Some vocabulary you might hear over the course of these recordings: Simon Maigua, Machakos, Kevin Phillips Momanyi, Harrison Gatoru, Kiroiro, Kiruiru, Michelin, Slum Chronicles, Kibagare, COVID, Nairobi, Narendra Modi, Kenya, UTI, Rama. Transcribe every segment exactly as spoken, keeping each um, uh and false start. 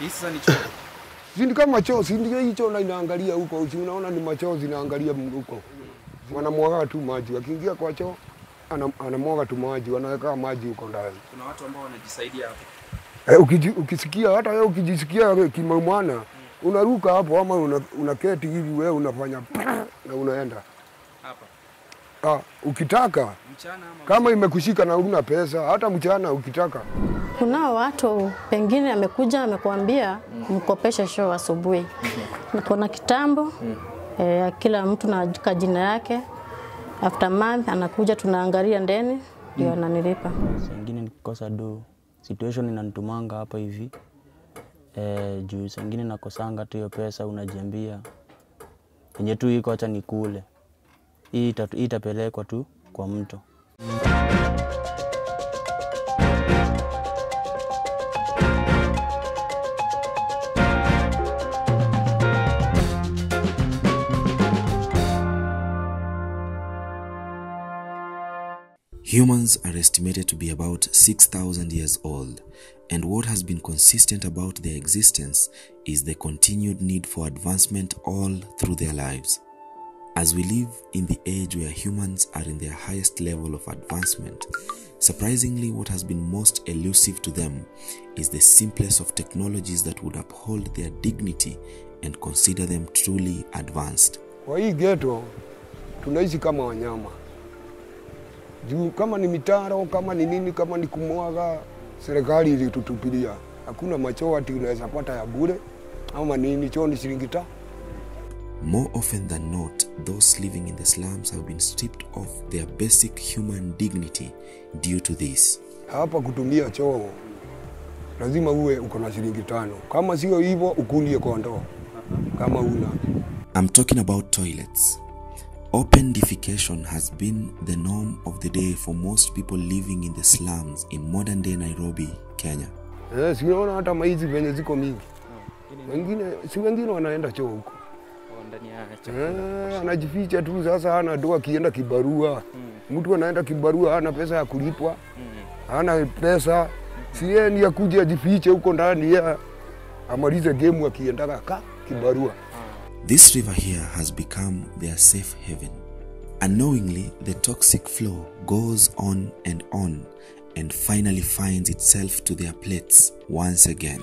Hii sasa ni choo. Sindi kama choo, sindi hii choo na inaangalia huko, unaona ni machozi inaangalia huko. Wanamwaga tu maji, akiingia kwa choo anamwaga tu maji, anaweka maji huko ndani. Kuna watu ambao wanajisaidia hapo. Eh, ukisikia hata wewe ukijisikia kimwana, hmm. unaruka hapo ama unaketi una hivi wewe unafanya na unaenda hapa. Ah, ukitaka mchana ama kama imekushika na una pesa, hata mchana ukitaka. Kuna watu pengine amekuja amekuambia mkopeshe show asubuhi. Niko na kitambo eh, kila mtu na jina yake. After month anakuja tunaangalia ndeni ndio ananilipa. Singine nikosa do situation inanitumanga hapa hivi. Eh, juu singine nakosanga tu hiyo pesa unajiambia yenye tu iko acha nikule. Hii itapelekwa tu kwa mtu. Humans are estimated to be about six thousand years old, and what has been consistent about their existence is the continued need for advancement all through their lives. As we live in the age where humans are in their highest level of advancement, surprisingly what has been most elusive to them is the simplest of technologies that would uphold their dignity and consider them truly advanced. Kwa hii ghetto, tunaishi kama wanyama. Juu kama ni mitaro, kama ni nini, kama ni kumwaga, serikali ilitutupilia. Hakuna machoo ati unaweza pata ya bure, ama nini choo ni shilingi tano. More often than not, those living in the slums have been stripped of their basic human dignity due to this. Hapa kutumia choo, lazima uwe uko na shilingi tano. Kama sio hivyo, ukulie kondoo, kama una. I'm talking about toilets. Open defecation has been the norm of the day for most people living in the slums in modern day Nairobi, Kenya. Yes, you know hata maizi venye ziko mingi. Wengine si wengine wanaenda choo huko. Eh, anajificha tu sasa hana doa kienda kibarua. Mtu anaenda kibarua hana pesa ya kulipwa. Hana pesa. Si yeye ni akuje ajifiche huko ndani ya amalize game akienda ka kibarua. This river here has become their safe haven. Unknowingly, the toxic flow goes on and on and finally finds itself to their plates once again.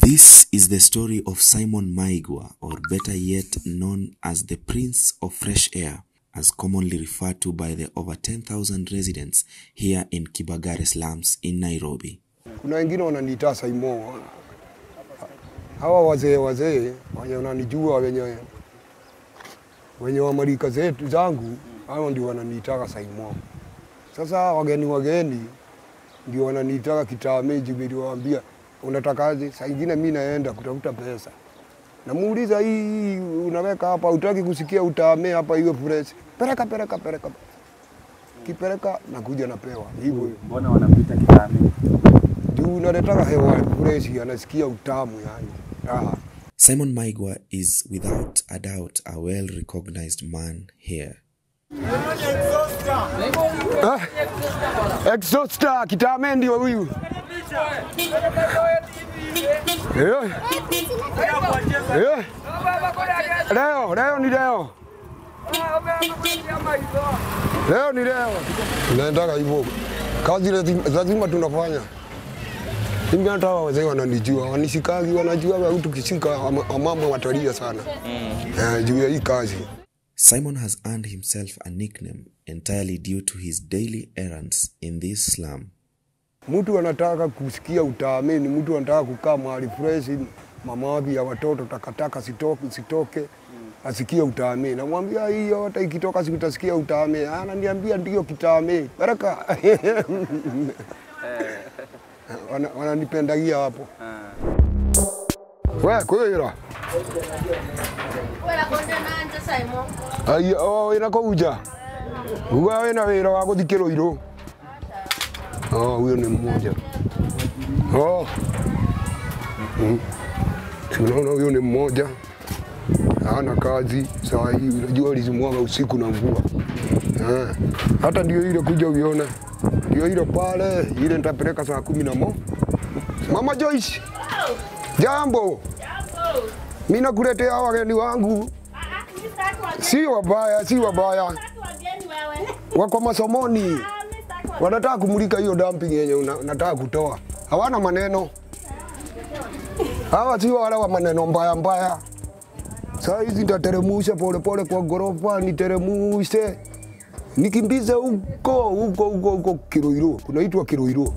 This is the story of Simon Maigua, or better yet known as the Prince of Fresh Air, as commonly referred to by the over ten thousand residents here in Kibagare slums in Nairobi. Kuna wengine wananiita Simon. Hawa wazee wazee wenye wananijua wenye wenye wa marika zetu zangu, hao ndio wananiita Simon. Sasa wageni wageni ndio wananiita kitaameji, niliwaambia unatakaje? Saa nyingine mimi naenda kutafuta pesa. Na muuliza hii unaweka hapa utaki kusikia utaame hapa hiyo fresh. Pereka pereka pereka. Kipereka nakuja napewa. Hivyo mbona wanapita kitaame? Juu unaleta hewa fresh anasikia utamu yani. Ah. Simon Maigua is without a doubt a well recognized man here. Exhauster kitaame ndio huyu. Leo, leo, leo ni leo. Leo ni leo. Tunaendaga hivyo. Kazi lazima tunafanya. Mimi hata wazee wananijua, wanishikaji wanajua wao tukishika mama watalia sana. Eh, juu ya hii kazi. Simon has earned himself a nickname entirely due to his daily errands in this slum. Mtu anataka kusikia utaame, ni mtu anataka kukaa mahali fresh, mamavi ya watoto takataka sitoke sitoke asikie utaame. Na mwambia hiyo hata ikitoka sikutasikia utaame. Ananiambia ndio kitaame. Baraka. Wananipendagia hapo. Wewe kwira. Wewe konde nani Simon? Ayo inakuja. Wewe na wewe wako dikero iro. Oh, huyo ni mmoja. Oh. Tunaona huyo ni mmoja. hawana kazi saa hii, unajua walizimwaga usiku na mvua. Ha. Hata ndio ile kuja uiona. Ndio ile pale, ile nitapeleka saa kumi na mo. Mama Joyce. Jambo. Jambo. Mimi nakuletea wageni wangu. Si wabaya, si wabaya. Wako masomoni. Wanataka kumulika hiyo dumping yenye unataka kutoa. Hawana maneno. Hawa si wala wa maneno mbaya mbaya. Sasa hizi nitateremusha pole pole kwa gorofa, niteremushe. Nikimbize huko huko huko huko Kiroiro. Kunaitwa Kiroiro.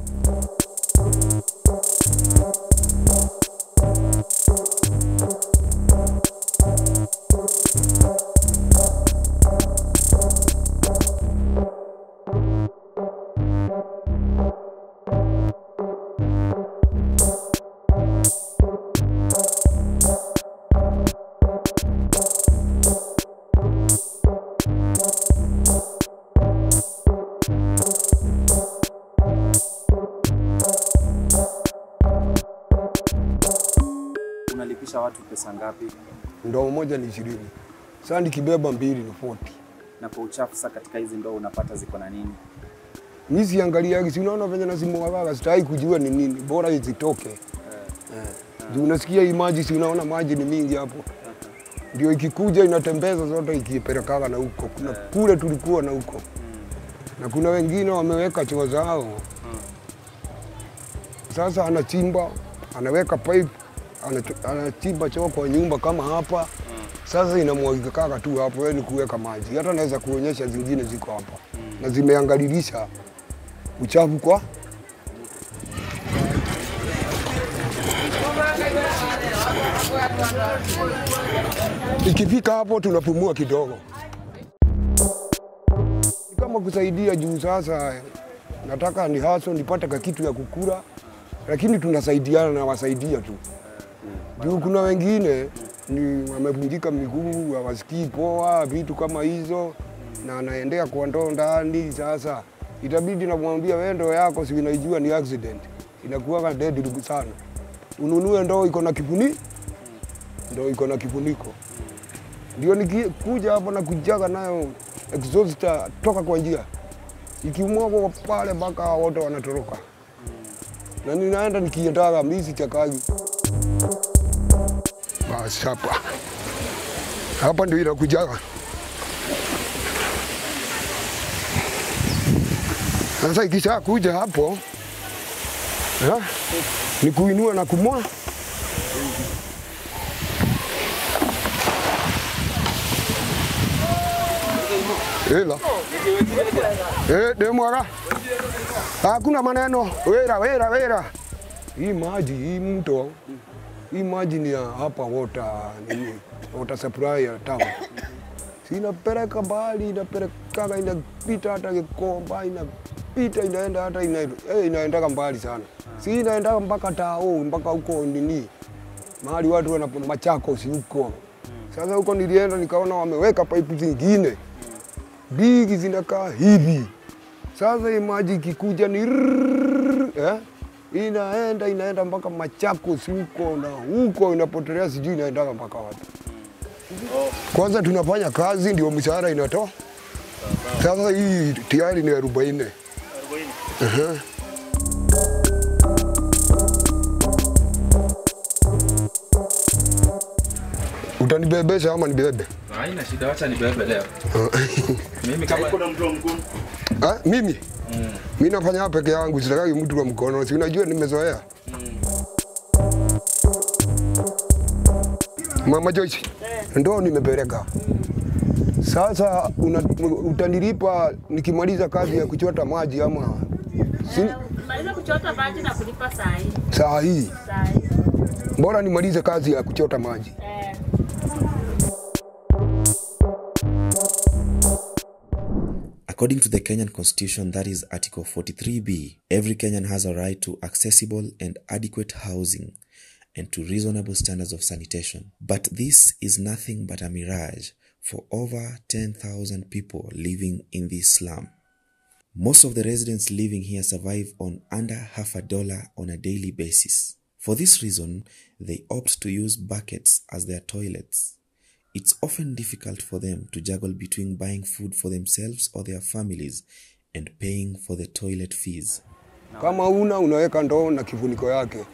Watu pesa ngapi? Ndoo moja ni ishirini. Sasa nikibeba mbili ni arobaini. Na kwa uchafu sasa katika hizi ndoo unapata ziko na nini? Mimi siangalia, si unaona venye nasimwaga, sitaki kujua ni nini. Bora izitoke. Eh. Eh. Ndio unasikia hii maji, si unaona maji ni mingi hapo. Ndio ikikuja inatembeza zote ikipelekana na huko. Kuna eh. kule tulikuwa na huko. Hmm. Na kuna wengine wameweka choo zao. Hmm. Sasa anachimba, anaweka pipe, anachimba choo kwa nyumba kama hapa. Mm. Sasa inamwagika tu hapo, wewe ni kuweka maji. Hata naweza kuonyesha zingine ziko hapa. Mm. Na zimeangalilisha uchafu kwa ikifika hapo tunapumua kidogo. Kama kusaidia juu sasa nataka ni haso nipate kitu ya kukula, lakini tunasaidiana na wasaidia tu. Juu kuna wengine ni wamevunjika miguu, hawasikii poa, vitu kama hizo, na anaendea kwa ndoo ndani. Sasa itabidi namwambia wewe ndoo yako si unaijua ni accident. Inakuwa dead sana. Ununue ndoo iko na kifuniko. Ndoo iko na kifuniko. Ndio nikikuja hapo na kujaga nayo exhauster toka kwa njia. Ikimwaga pale mpaka wote wanatoroka. Na ninaenda nikiendaga mimi chakaji. Basi hapa. Hapa ndio inakujaga. Sasa ikisha kuja hapo, ha? Ni kuinua na kumoa. Hela. Eh, demwaga. Hakuna maneno. Wera, wera, wera. Hii maji, hii mto. Imagine ya hapa water, nini, water supply ya tamu. Si inapeleka bali, inapeleka, inapita hata kikomba, inapita, inaenda hata, inaenda mbali sana. Si inaenda mpaka tao, mpaka huko nini, mahali watu wana machako si huko. Sasa huko nilienda nikaona wameweka pipe zingine, bigi zinakaa hivi. Sasa imagine kikuja ni rrrr, eh? Inaenda inaenda mpaka Machakos huko na huko inapotelea sijui inaenda mpaka wapi. Kwanza tunafanya kazi ndio mshahara inatoa. Sasa hii tayari ni arobaini. arobaini. Utanibebesha ama nibebe? Haina shida, acha nibebe leo. Mimi kama kuna mtu mgumu. Ah, mimi? Mm. Mimi nafanya peke yangu, sitaki mtu kwa mkono. Si unajua nimezoea. Mm. Mama Joyce, ndoo nimepeleka. Sasa una, utanilipa nikimaliza kazi ya kuchota maji ama si maliza kuchota maji na kulipa saa hii. Saa hii. Saa hii. Bora nimalize kazi ya kuchota maji. Eh. According to the Kenyan Constitution, that is Article forty-three B, every Kenyan has a right to accessible and adequate housing and to reasonable standards of sanitation. But this is nothing but a mirage for over ten thousand people living in this slum. Most of the residents living here survive on under half a dollar on a daily basis. For this reason, they opt to use buckets as their toilets. It's often difficult for them to juggle between buying food for themselves or their families and paying for the toilet fees. Kama una unaweka ndoo na kifuniko yake,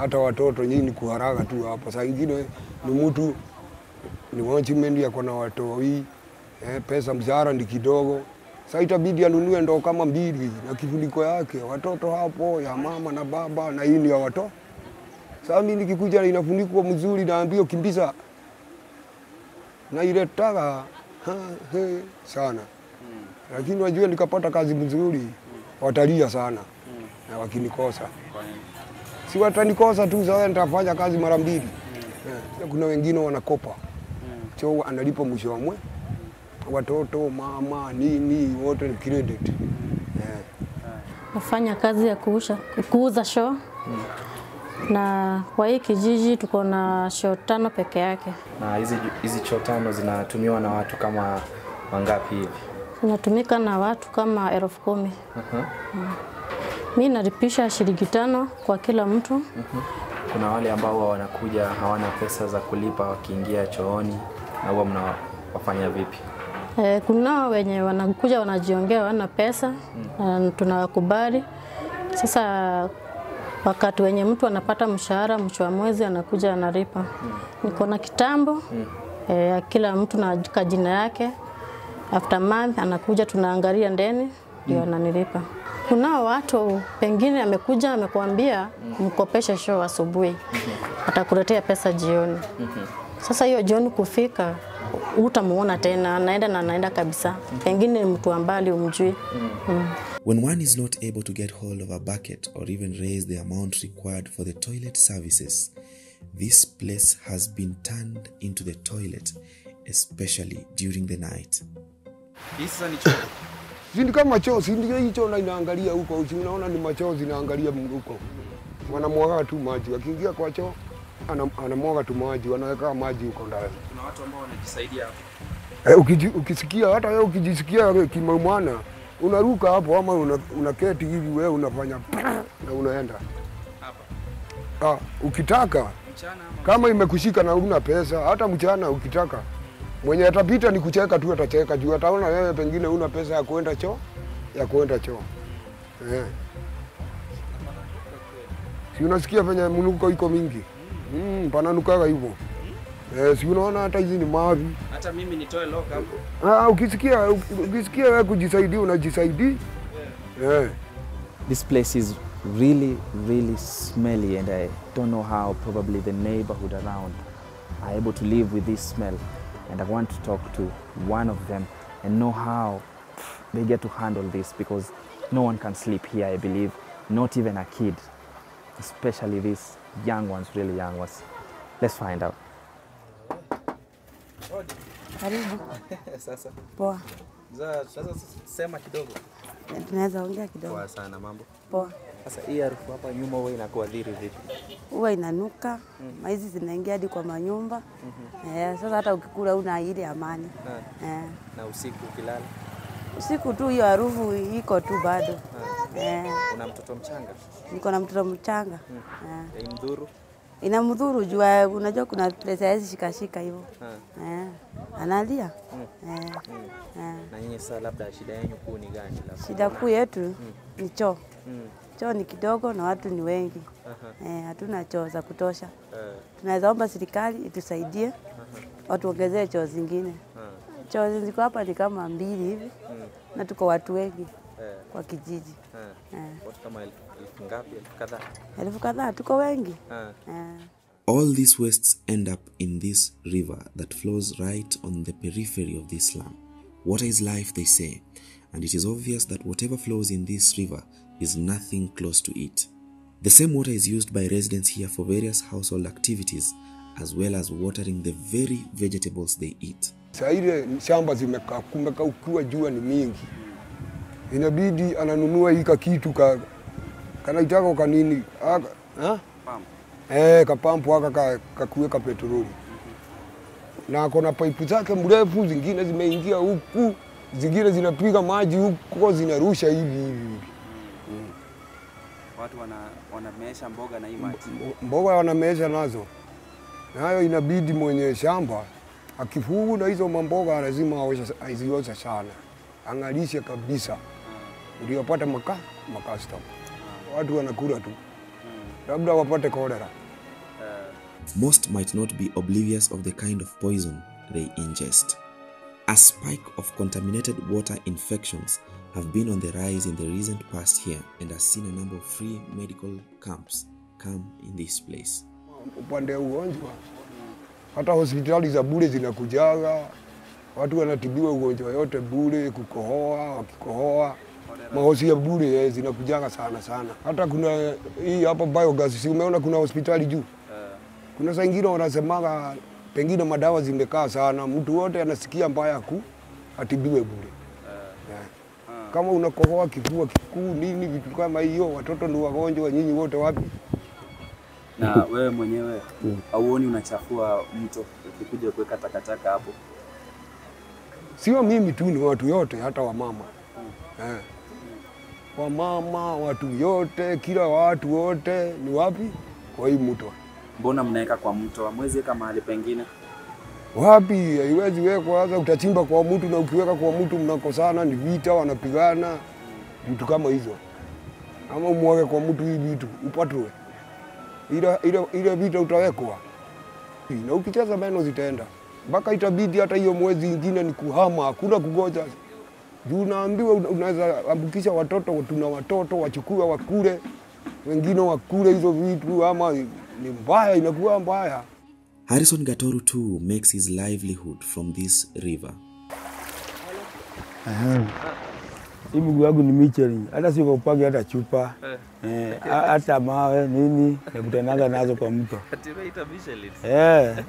hata watoto nyinyi kuharaga tu hapa. Saa nyingine ni mtu ni wanjimendi yako na watoto hii, eh, pesa mzara ndi kidogo. Sasa itabidi anunue ndoo kama mbili na kifuniko yake, watoto hapo ya mama na baba na hii ni ya watoto. Sasa mimi nikikuja inafunikwa mzuri na ambio kimbiza na ile taka he sana. Lakini wajua nikapata kazi mzuri watalia sana na wakinikosa. Si watanikosa tu sawa nitafanya kazi mara mbili. Kuna wengine wanakopa. Cho analipo mwisho wa mwezi. Watoto mama nini wote ni credit. Nafanya kazi ya kuuza kuuza show. Na kwa hii kijiji tuko na show tano peke yake. Na hizi hizi show tano zinatumiwa na watu kama wangapi hivi? Zinatumika na watu kama elfu kumi. Uh-huh. Mm. Mimi nalipisha shilingi tano kwa kila mtu. Uh-huh. Kuna wale ambao wanakuja hawana pesa za kulipa wakiingia chooni na huwa mnawafanya vipi? Eh, kuna wenye wanakuja wanajiongea wana pesa na mm. tunawakubali. Sasa wakati wenye mtu anapata mshahara mwisho wa mwezi anakuja analipa. Mm. Niko na kitambo mm. eh, kila mtu na jina yake. After month anakuja tunaangalia ndeni ndio mm. ananilipa. Kuna watu pengine amekuja amekuambia mkopeshe show asubuhi. Atakuletea pesa jioni. Sasa hiyo jioni kufika utamuona tena anaenda na anaenda kabisa. Pengine mtu ambali umjui. Mm. When one is not able to get hold of a bucket or even raise the amount required for the toilet services, this place has been turned into the toilet, especially during the night. Hisa ni choo. Sindi kama choo, sindi hii choo na inaangalia huko, unaona ni machozi inaangalia huko. Wanamwaga tu maji, akiingia kwa choo anamwaga tu maji, wanaweka maji huko ndani. Kuna watu ambao wanajisaidia hapo. Eh, ukisikia hata wewe ukijisikia kimwana, unaruka hapo ama unaketi hivi wewe unafanya na unaenda hapa. Ah, ukitaka mchana kama imekushika na una pesa, hata mchana ukitaka mwenye atapita ni kucheka tu atacheka juu ataona wewe pengine una pesa ya kwenda choo ya kwenda choo. Eh. Si unasikia venye mnuko iko mingi. Mm, pananukaga hivyo. Eh, si unaona hata hizi ni mavi. Hata mimi nitoe lock hapo. Ah, ukisikia ukisikia wewe kujisaidia unajisaidia. Eh. This place is really really smelly and I don't know how probably the neighborhood around are able to live with this smell. And I want to talk to one of them and know how they get to handle this, because no one can sleep here, I believe, not even a kid, especially these young ones, really young ones. Let's find out. Karibu. Sasa. Poa. Sasa sema kidogo. Tunaweza ongea kidogo. Poa sana mambo. Poa. Sasa hii harufu hapa nyuma wewe inakuadhiri vipi? Huwa inanuka, maizi zinaingia hadi kwa manyumba. Mm-hmm. Eh, sasa hata ukikula una ile amani. Na, eh. Na usiku ukilala. Usiku tu hiyo harufu iko tu bado. Eh. Una mtoto mchanga? Niko na mtoto mchanga. Mm. Eh. Imdhuru. Inamdhuru juu unajua kuna pesa hizi shikashika hivyo. Eh. Analia. Mm. Eh. Mm. Eh. Na nyinyi sasa labda shida yenu kuu ni gani labda? Shida kuu yetu mm. ni choo. Mm. Choo ni kidogo na watu ni wengi. Uh-huh. Eh, hatuna choo za kutosha. Uh-huh. Tunaweza omba serikali itusaidie. Uh-huh. Watu ongezee choo zingine. Uh-huh. Choo ziko hapa ni kama mbili hivi. Uh-huh. Na tuko watu wengi uh-huh. kwa kijiji. Uh-huh. Eh. Watu kama elfu ngapi? Elfu kadhaa. Elfu kadhaa tuko wengi. Uh-huh. Eh. All these wastes end up in this river that flows right on the periphery of this slum. Water is life, they say, and it is obvious that whatever flows in this river is nothing close to it. The same water is used by residents here for various household activities as well as watering the very vegetables they eat. Saire shamba zimekaa kumeka ukiwa jua ni mingi. Inabidi ananunua hika kitu ka kanaitaka ka nini? Ah? Pampu. Eh, kapampu haka kakuweka petroli. Na kuna pipe zake mrefu zingine zimeingia huku, zingine zinapiga maji huko zinarusha hivi hivi. Watu wana wanameesha mboga na hii maji. Mboga wanameesha nazo. Na hayo inabidi mwenye shamba Akifugu na hizo mamboga lazima aizioza sana. Angalishe kabisa. Uliyopata makaa, makaa stop. Watu wanakula tu. Labda wapate kolera. Most might not be oblivious of the kind of poison they ingest. A spike of contaminated water infections have been on the rise in the recent past here and has seen a number of free medical camps come in this place. Upande ugonjwa, hata hospitali za bure zinakujaga, watu wanatibiwa ugonjwa yote bure, kukohoa, wakikohoa, mahosi ya bure zinakujaga sana sana. Hata kuna hii hapa biogas, si umeona kuna hospitali juu. Kuna sangino wanasemaga pengine madawa zimekaa sana, mtu wote anasikia mbaya ku atibiwe bure. Yeah. Kama unakohoa kifua kikuu nini vitu kama hiyo, watoto ndio wagonjwa, nyinyi wote wapi? Na wewe mwenyewe mm. auoni unachafua mto ukikuja kuweka takataka hapo? Sio mimi tu, ni watu yote, hata wamama. Mm. Yeah. Wamama, watu yote, kila watu wote ni wapi? Kwa hii mto. Mbona mnaweka kwa mto? Hamwezi weka mahali pengine? Wapi? Haiwezi wekwa, hasa utachimba kwa mtu, na ukiweka kwa mtu mnakosana, ni vita wanapigana, vitu kama hizo. Ama umweke kwa mtu hii vitu upatwe. Ila ila ila vita utawekwa. Na ukicheza meno zitaenda. Mpaka itabidi hata hiyo mwezi ingine ni kuhama, hakuna kugoja. Juu naambiwa unaweza ambukisha watoto, tuna watoto wachukua wakule, wengine wakule hizo vitu ama ni mbaya, inakuwa mbaya. Harrison Gatoru too makes his livelihood from this river. Hii miguu yangu ni micheli, hata si kwa upagi hata chupa, eh hata mawe nini nakutanaga nazo kwa mto. Atimeita Michelin. Eh.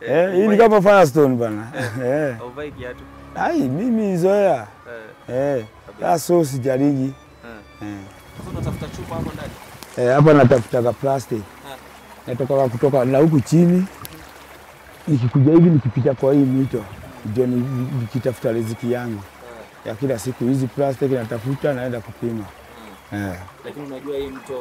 Eh, hii ni kama Firestone bana. Eh. Ovai kiatu. Ai, mimi zoea. Eh. Sasa sijarigi. Eh. Unatafuta chupa hapo ndani? Eh, hapa natafuta plastic. Natoka kutoka na huku chini. Nikikuja hivi nikipita kwa hii mito, ndio nikitafuta riziki yangu. Ya kila siku hizi plastic natafuta, naenda kupima. Eh. Lakini unajua hii mto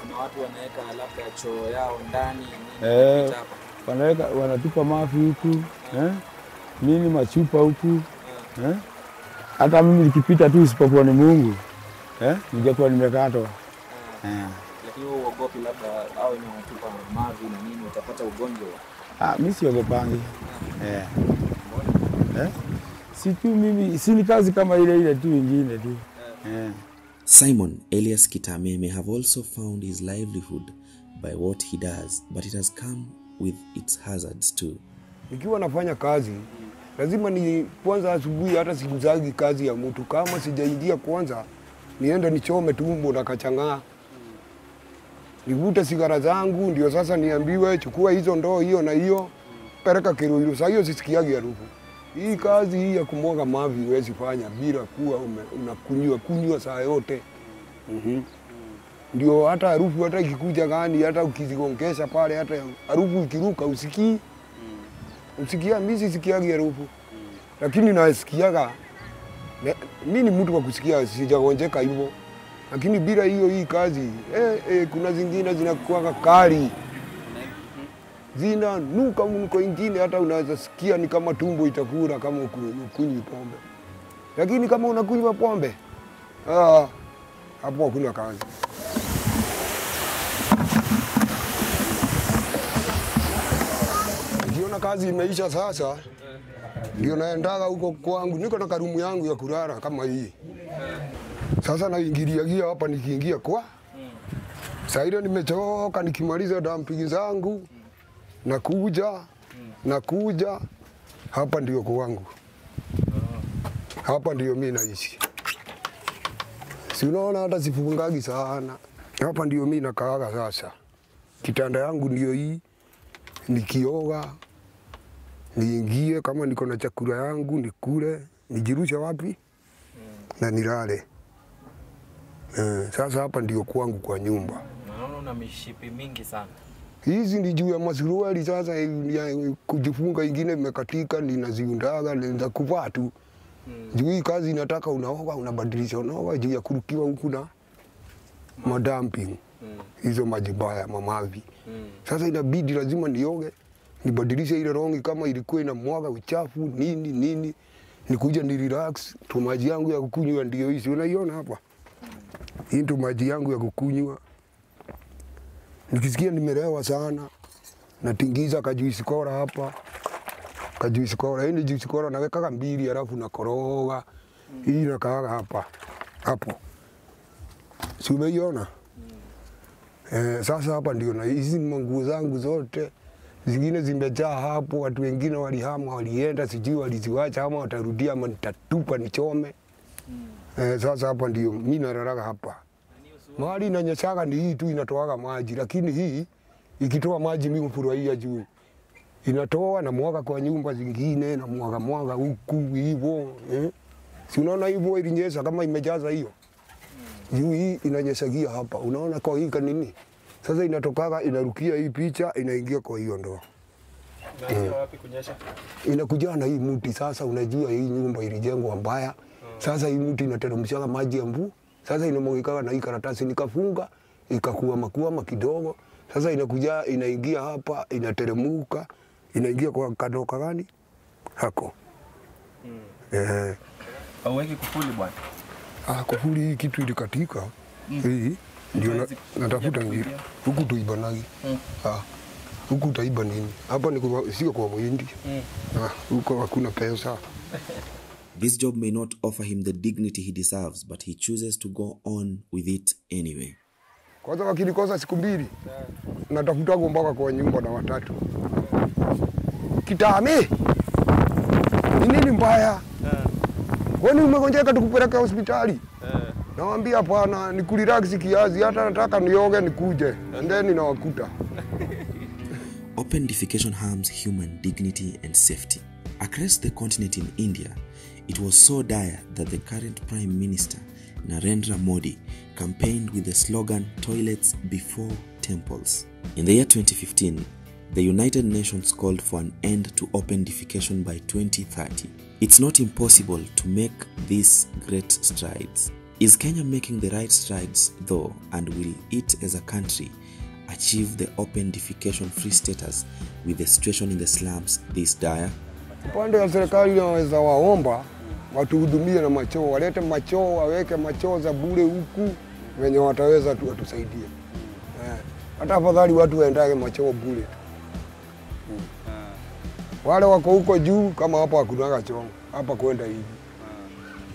kuna watu wanaweka alafu ya choo yao ndani nini hapa. Wanaweka wanatupa mafi huku, eh? Nini machupa huku, eh? Hata mimi nikipita tu isipokuwa ni Mungu, eh? Ningekuwa nimekatwa. Eh. Lakini uogopi labda au ni mtupa mavi na nini utapata ugonjwa? Ah, mimi siogopangi. Eh. Eh? Si tu mimi, si ni kazi kama ile ile tu nyingine tu. Eh. Simon Elias Kitame may have also found his livelihood by what he does, but it has come with its hazards too. Nikiwa nafanya kazi, lazima ni kwanza asubuhi hata sikuzagi kazi ya mtu kama sijaingia kwanza, nienda nichome tumbo na kachangaa. Nivute sigara zangu ndio sasa niambiwe chukua hizo ndoo hiyo na hiyo peleka Kiruiru. Sasa hiyo sisikiagi harufu. Hii kazi hii ya kumwaga mavi huwezi fanya bila kuwa unakunywa kunywa saa yote. Mhm. Mm, ndio hata harufu hata ikikuja gani hata ukizigongesha pale hata harufu ikiruka usikii. Usikia mimi sisikiagi harufu. Lakini nasikiaga. Mimi ni mtu wa kusikia, sijagonjeka hivyo. Lakini bila hiyo hii kazi eh, eh kuna zingine zinakuwa kali. Zina nuka mko ingine hata unaweza sikia ni kama tumbo itakura kama ukunywa pombe. Lakini kama unakunywa pombe ah hapo hakuna kazi. Ukiona kazi imeisha sasa ndio naendaga huko kwangu, niko na karumu yangu ya kulala kama hii. Sasa naingilia hapa nikiingia kwa Saida nimechoka nikimaliza dampingi zangu nakuja nakuja hapa ndio kwangu. Hapa ndio mimi naishi. Si unaona hata sifungagi sana. Hapa ndio mimi nakaaga sasa. Kitanda yangu ndio hii. Nikioga niingie kama niko na chakula yangu nikule, nijirusha wapi na nilale. Uh, sasa hapa ndio kwangu kwa nyumba. Naona una mishipi mingi sana. Hizi ni juu ya masuruali sasa kujifunga ingine imekatika ninaziundaga nenda kuvaa tu. Mm. Juu hii kazi inataka unaoga unabadilisha unaoga juu ya kurukiwa huku na madamping. Mm. Hizo maji baya mamavi. Mm. Sasa inabidi lazima nioge nibadilishe ile rongi kama ilikuwa ina mwaga uchafu nini nini, nikuja ni relax tu maji yangu ya kukunywa ndio hizi unaiona hapa. Hii ndio maji yangu ya kukunywa. Nikisikia nimelewa sana natingiza kajuisi kora hapa. Kajuisi kora, hii ni juisi kora naweka mbili alafu nakoroga. Hii nakaaga hapa. Hapo. Si umeiona? Eh, sasa hapa ndio na hizi manguo zangu zote zingine zimejaa hapo, watu wengine walihama walienda sijui waliziacha ama watarudia ama nitatupa nichome. Mm. Eh, sasa hapa ndio mimi nararaga hapa. Mahali inanyeshaga ni hii tu inatoaga maji, lakini hii ikitoa maji mimi hufurahia juu. Inatoa na mwaga kwa nyumba zingine na mwaga mwaga huku hivyo, eh. Si unaona hivyo ilinyesha kama imejaza hiyo. Juu hii inanyeshagia hapa. Unaona kwa hii kanini? Sasa inatokaga inarukia hii picha inaingia kwa hiyo ndoa. Inaingia wapi kunyesha? Inakuja na hii mti sasa unajua hii nyumba ilijengwa mbaya. Hmm. Sasa hii mti inateremshaga maji ya mvua. Sasa inamwagikaga na hii karatasi nikafunga ikakuwa makuwa makidogo. Sasa inakuja inaingia hapa inateremuka inaingia kwa kadoka gani? Hako. Mm. Eh. Hauweki kufuli bwana. Ah, kufuli hii kitu ilikatika. Mm. Hii ndio natafuta ngiri. Huku tuibanagi. Mm. Ah. Huku taiba nini? Hapa ni sio kwa mwindi. Mm. Ah, huko hakuna pesa. This job may not offer him the dignity he deserves, but he chooses to go on with it anyway. Kwanza wakinikosa siku mbili. Natafuta mpaka kwa nyumba na watatu. Kitame. Ni nini mbaya? Kwani umegonjeka tukupeleka hospitali? Nawaambia hapana, nikurelax kiasi hata nataka nioge nikuje. Endeni na wakuta. Open defecation harms human dignity and safety. Across the continent in India, it was so dire that the current Prime Minister, Narendra Modi, campaigned with the slogan "Toilets Before Temples." In the year twenty fifteen, the United Nations called for an end to open defecation by twenty thirty. It's not impossible to make these great strides. Is Kenya making the right strides though, and will it as a country achieve the open defecation free status with the situation in the slums this dire? Upande wa serikali inaweza waomba watuhudumie na machoo, walete machoo, waweke machoo za bure huku wenye wataweza tu watusaidie. Eh, hata afadhali watu waendage machoo bure. Wale wako huko juu kama hapa hakuna choo, hapa kwenda hivi.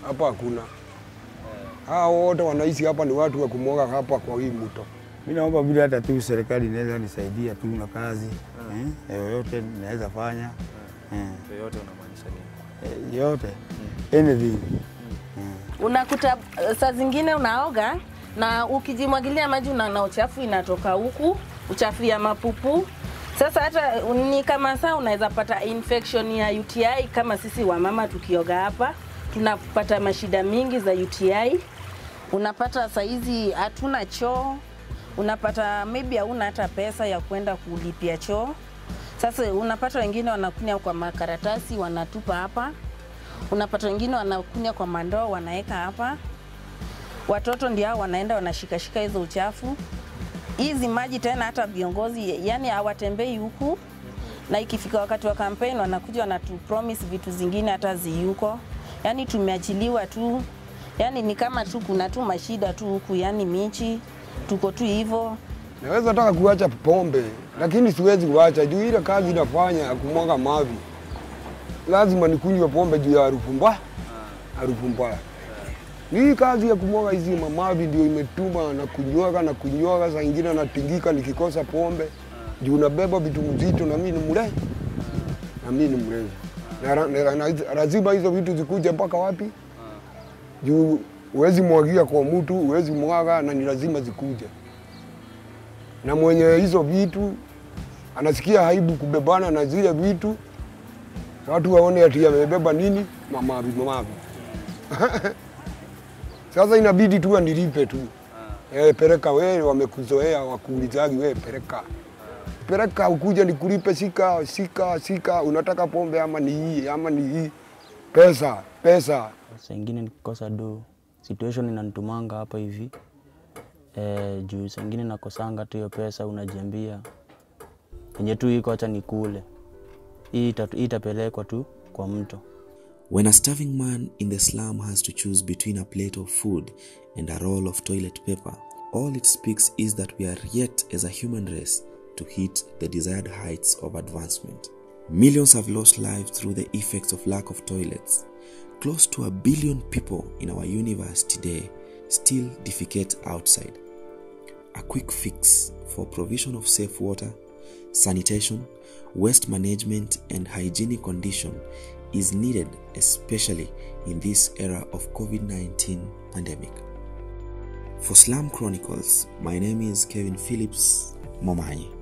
Hapa hakuna. Hao wote wanaishi hapa ni watu wa kumwaga hapa kwa hii mto. Mimi naomba vile hata tu serikali inaweza nisaidia tu na kazi, eh, yoyote naweza fanya. Hmm. Yote unamaanisha nini? Yote. Hmm. Anything. Hmm. Hmm. Unakuta saa zingine unaoga na ukijimwagilia maji na uchafu inatoka huku, uchafu ya mapupu. Sasa hata ni kama saa unaweza pata infection ya U T I kama sisi wamama tukioga hapa, tunapata mashida mingi za U T I. Unapata saa hizi hatuna choo. Unapata maybe hauna hata pesa ya kwenda kulipia choo. Sasa unapata wengine wanakunya kwa makaratasi wanatupa hapa. Unapata wengine wanakunya kwa mandoo wanaeka hapa. Watoto ndio hao wanaenda wanashikashika hizo uchafu. Hizi maji tena hata viongozi yani hawatembei huku. Na ikifika wakati wa kampeni wanakuja wanatupromise vitu zingine hata ziyuko. Yani tumeachiliwa tu. Yani ni kama tu kuna tu mashida tu huku yani michi. Tuko tu hivyo. Naweza nataka kuacha pombe, lakini siwezi kuacha juu ile kazi inafanya kumwaga mavi. Lazima nikunywe pombe juu ya harufu mbaya. Harufu mbaya. Hii kazi ya kumwaga hizi mavi ndio imetuma na kunywaga na kunywaga saa nyingine natingika nikikosa pombe. Juu nabeba vitu mzito na mimi ni mlevi. Na mimi ni mlevi. Na lazima hizo vitu zikuje mpaka wapi? Juu huwezi mwagia kwa mtu, huwezi mwaga na ni lazima zikuje. Na mwenye hizo vitu anasikia aibu kubebana na zile vitu, watu waone ati amebeba nini mamavi mamavi. Sasa inabidi tu andilipe tu. Eh, pereka wewe, wamekuzoea wakuulizaji wewe pereka. Pereka ukuja nikulipe sika sika sika, unataka pombe ama ni hii ama ni hii pesa pesa. Sengine nikosa do situation inanitumanga hapa hivi. Eh, juu sengine nakosanga tu hiyo pesa unajiambia yenye tu iko acha nikule. itapelekwa tu kwa mto. When a starving man in the slum has to choose between a plate of food and a roll of toilet paper, all it speaks is that we are yet, as a human race, to hit the desired heights of advancement. Millions have lost lives through the effects of lack of toilets. Close to a billion people in our universe today still defecate outside. A quick fix for provision of safe water, sanitation, waste management and hygienic condition is needed, especially in this era of covid nineteen pandemic. For Slum Chronicles, my name is Kevin Phillips Momanyi.